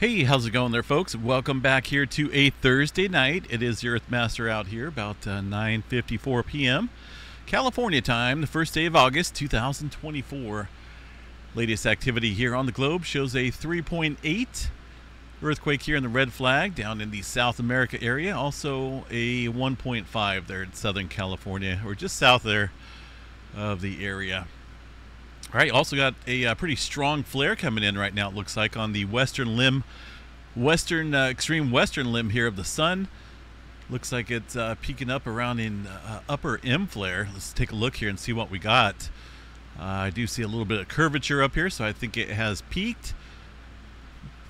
Hey, how's it going there, folks? Welcome back here to a Thursday night. It is the Earthmaster out here, about 9:54 p.m. California time, the first day of August 2024. Latest activity here on the globe shows a 3.8 earthquake here in the red flag down in the South America area. Also a 1.5 there in Southern California, or just south there of the area. All right, also got a pretty strong flare coming in right now, it looks like, on the western limb, extreme western limb here of the sun. Looks like it's peaking up around in upper M-Flare. Let's take a look here and see what we got. I do see a little bit of curvature up here, so I think it has peaked.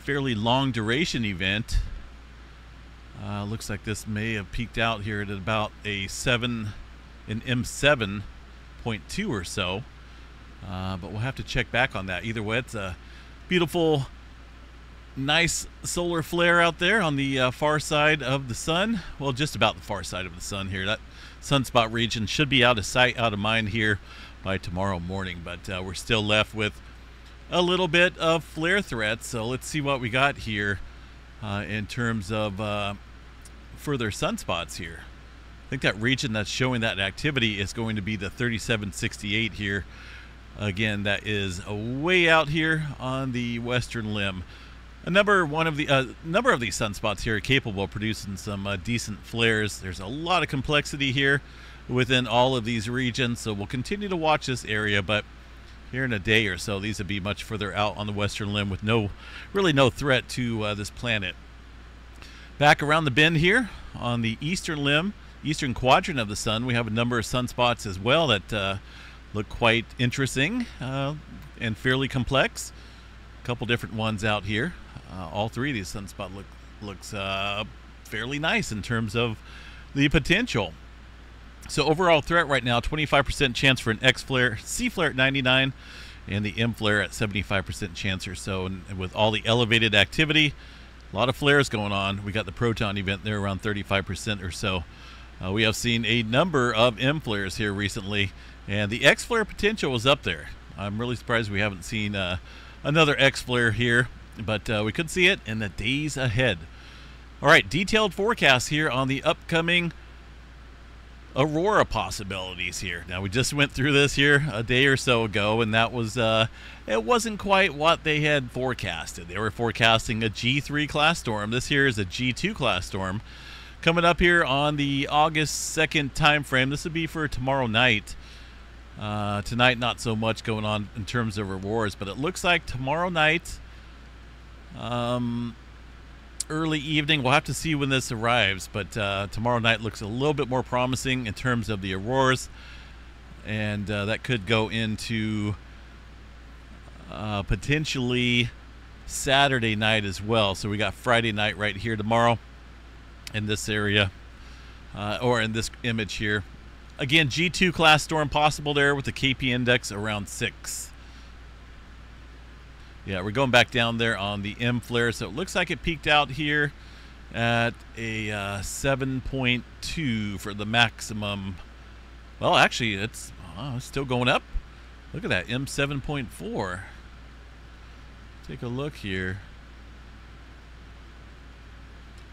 Fairly long duration event. Looks like this may have peaked out here at about a 7, an M7.2 or so. But we'll have to check back on that. Either way, it's a beautiful, nice solar flare out there on the far side of the sun. Well, just about the far side of the sun here. That sunspot region should be out of sight, out of mind here by tomorrow morning. But we're still left with a little bit of flare threat. So let's see what we got here in terms of further sunspots here. I think that region that's showing that activity is going to be the 3768 here. Again, that is way out here on the western limb. A number of these sunspots here are capable of producing some decent flares. There's a lot of complexity here within all of these regions, so we'll continue to watch this area. But here in a day or so, these would be much further out on the western limb with really no threat to this planet. Back around the bend here on the eastern limb, eastern quadrant of the sun, we have a number of sunspots as well that look quite interesting and fairly complex. A couple different ones out here. All three of these sunspots looks fairly nice in terms of the potential. So overall threat right now, 25% chance for an X flare, C flare at 99, and the M flare at 75% chance or so. And with all the elevated activity, a lot of flares going on. We got the proton event there around 35% or so. We have seen a number of M flares here recently, and the X flare potential is up there. I'm really surprised we haven't seen another X flare here, but we could see it in the days ahead. All right, detailed forecast here on the upcoming aurora possibilities here. Now, we just went through this here a day or so ago, and that was it wasn't quite what they had forecasted. They were forecasting a G3 class storm. This here is a G2 class storm coming up here on the August 2nd time frame. This would be for tomorrow night. Tonight, not so much going on in terms of auroras, but it looks like tomorrow night, early evening. We'll have to see when this arrives, but tomorrow night looks a little bit more promising in terms of the auroras, and that could go into potentially Saturday night as well. So we got Friday night right here tomorrow in this area, or in this image here. Again, G2 class storm possible there with the KP index around 6. Yeah, we're going back down there on the M flare. So it looks like it peaked out here at a 7.2 for the maximum. Well, actually, it's still going up. Look at that, M7.4. Take a look here.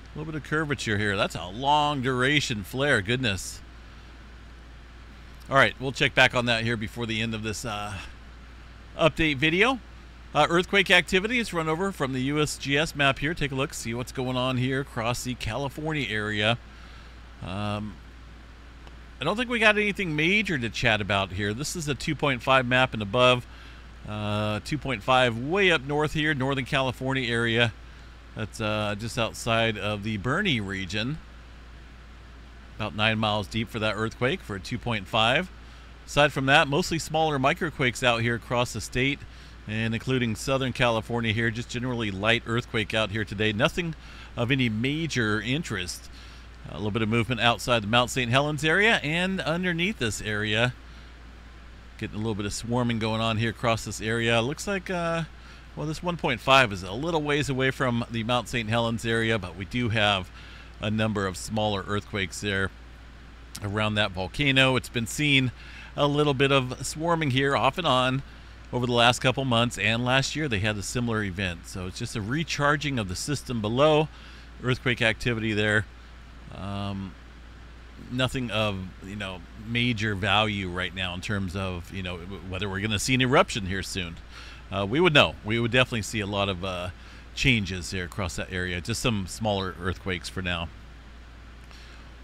A little bit of curvature here. That's a long duration flare, goodness. All right, we'll check back on that here before the end of this update video. Earthquake activity is run over from the USGS map here. Take a look, see what's going on here across the California area. I don't think we got anything major to chat about here. This is a 2.5 map and above. 2.5 way up north here, Northern California area. That's just outside of the Burney region. About 9 miles deep for that earthquake for a 2.5. Aside from that, mostly smaller microquakes out here across the state, and including Southern California here. Just generally light earthquake out here today. Nothing of any major interest. A little bit of movement outside the Mount St. Helens area and underneath this area. Getting a little bit of swarming going on here across this area. Looks like, well, this 1.5 is a little ways away from the Mount St. Helens area, but we do have a number of smaller earthquakes there around that volcano. It's been seen a little bit of swarming here off and on over the last couple months, and last year they had a similar event. So it's just a recharging of the system below, earthquake activity there. Nothing of, you know, major value right now in terms of, you know, whether we're going to see an eruption here soon. We would know. We would definitely see a lot of changes here across that area. Just some smaller earthquakes for now.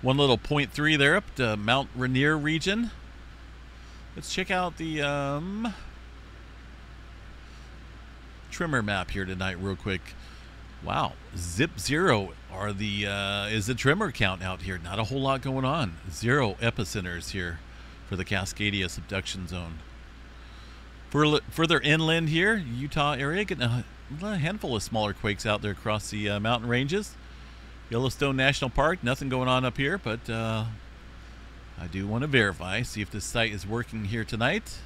One little 0.3 there up to Mount Rainier region. Let's check out the trimmer map here tonight real quick. Wow, zip zero are the is the tremor count out here. Not a whole lot going on. Zero epicenters here for the Cascadia subduction zone. Further inland here, Utah area, getting a handful of smaller quakes out there across the mountain ranges. Yellowstone National Park, nothing going on up here, but I do want to verify, see if this site is working here tonight,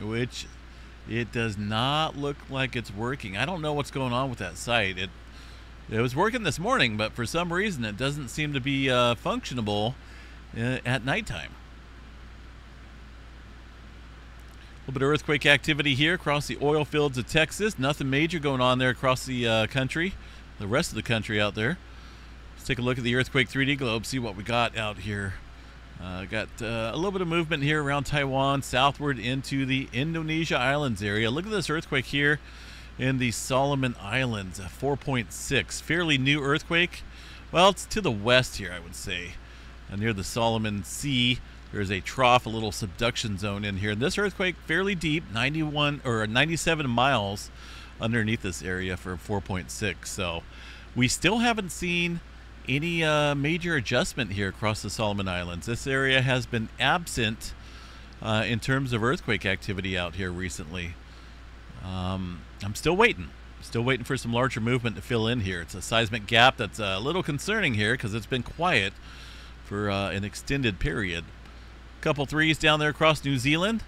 which it does not look like it's working. I don't know what's going on with that site. It was working this morning, but for some reason it doesn't seem to be functionable at nighttime. A little bit of earthquake activity here across the oil fields of Texas. Nothing major going on there across the country, the rest of the country out there. Let's take a look at the earthquake 3D globe, see what we got out here. Got a little bit of movement here around Taiwan, southward into the Indonesia Islands area. Look at this earthquake here in the Solomon Islands, 4.6. Fairly new earthquake. Well, it's to the west here, I would say. Near the Solomon Sea, there's a trough, a little subduction zone in here. And this earthquake, fairly deep, 91 or 97 miles underneath this area for 4.6. So we still haven't seen any major adjustment here across the Solomon Islands. This area has been absent in terms of earthquake activity out here recently. I'm still waiting. For some larger movement to fill in here. It's a seismic gap that's a little concerning here because it's been quiet for an extended period. Couple threes down there across New Zealand.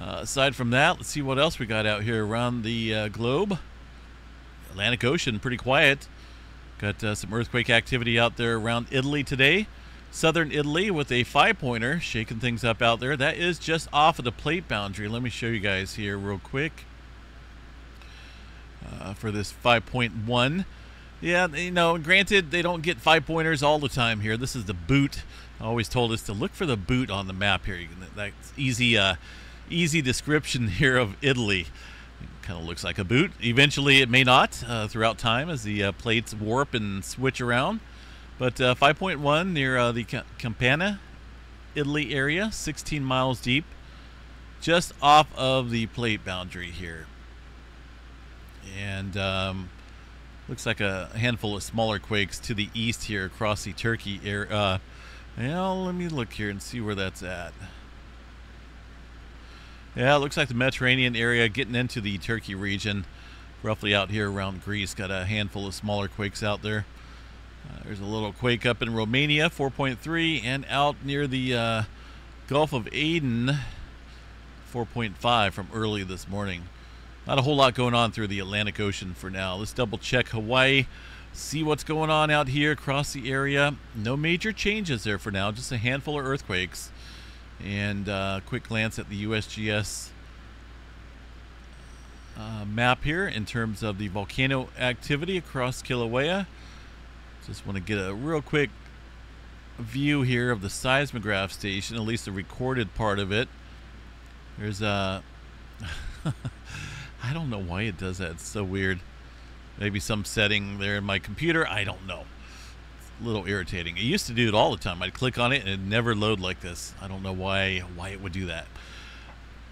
Aside from that, let's see what else we got out here around the globe. Atlantic Ocean, pretty quiet. Got some earthquake activity out there around Italy today. Southern Italy with a 5-pointer shaking things up out there. That is just off of the plate boundary. Let me show you guys here real quick for this 5.1. Yeah, you know, granted, they don't get 5-pointers all the time here. This is the boot. I always told us to look for the boot on the map here. That's easy, easy description here of Italy. Kind of looks like a boot. Eventually it may not throughout time as the plates warp and switch around. But 5.1 near the Campania, Italy area, 16 miles deep, just off of the plate boundary here. And looks like a handful of smaller quakes to the east here across the Turkey area. Well, let me look here and see where that's at. Yeah, it looks like the Mediterranean area getting into the Turkey region, roughly out here around Greece. Got a handful of smaller quakes out there. There's a little quake up in Romania, 4.3, and out near the Gulf of Aden, 4.5 from early this morning. Not a whole lot going on through the Atlantic Ocean for now. Let's double check Hawaii, see what's going on out here across the area. No major changes there for now, just a handful of earthquakes. And a quick glance at the USGS map here in terms of the volcano activity across Kilauea. Just want to get a real quick view here of the seismograph station, at least the recorded part of it. There's a... I don't know why it does that. It's so weird. Maybe some setting there in my computer. I don't know. A little irritating. It used to do it all the time. I'd click on it and it never load like this. I don't know why it would do that.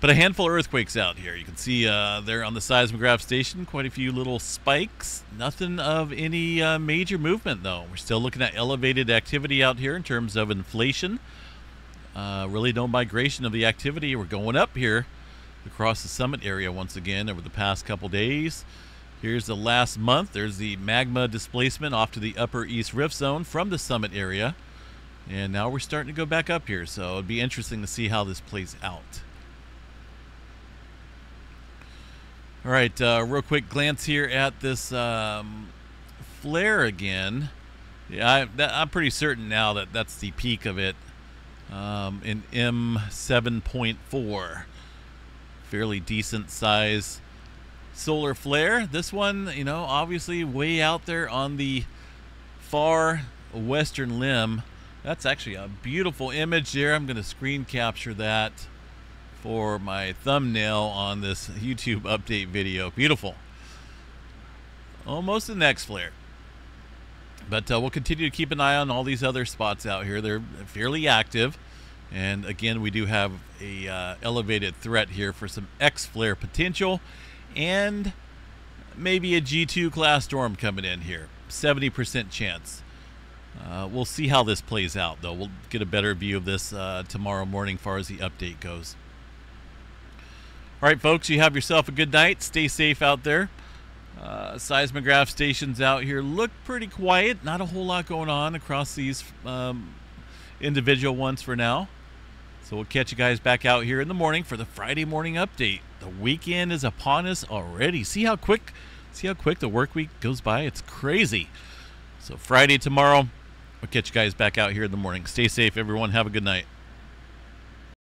But a handful of earthquakes out here. You can see there on the seismograph station quite a few little spikes. Nothing of any major movement though. We're still looking at elevated activity out here in terms of inflation. Really no migration of the activity. We're going up here across the summit area once again over the past couple days. Here's the last month. There's the magma displacement off to the upper east rift zone from the summit area. And now we're starting to go back up here. So it'd be interesting to see how this plays out. All right, real quick glance here at this flare again. Yeah, I'm pretty certain now that that's the peak of it in M7.4. fairly decent size solar flare. This one, you know, obviously way out there on the far western limb. That's actually a beautiful image there. I'm going to screen capture that for my thumbnail on this YouTube update video. Beautiful. Almost the next flare. But we'll continue to keep an eye on all these other spots out here. They're fairly active. And again, we do have a elevated threat here for some X-flare potential and maybe a G2 class storm coming in here. 70% chance. We'll see how this plays out, though. We'll get a better view of this tomorrow morning as far as the update goes. All right, folks, you have yourself a good night. Stay safe out there. Seismograph stations out here look pretty quiet. Not a whole lot going on across these individual ones for now. So we'll catch you guys back out here in the morning for the Friday morning update. The weekend is upon us already. See how quick the work week goes by. It's crazy. So Friday tomorrow, we'll catch you guys back out here in the morning. Stay safe, everyone. Have a good night.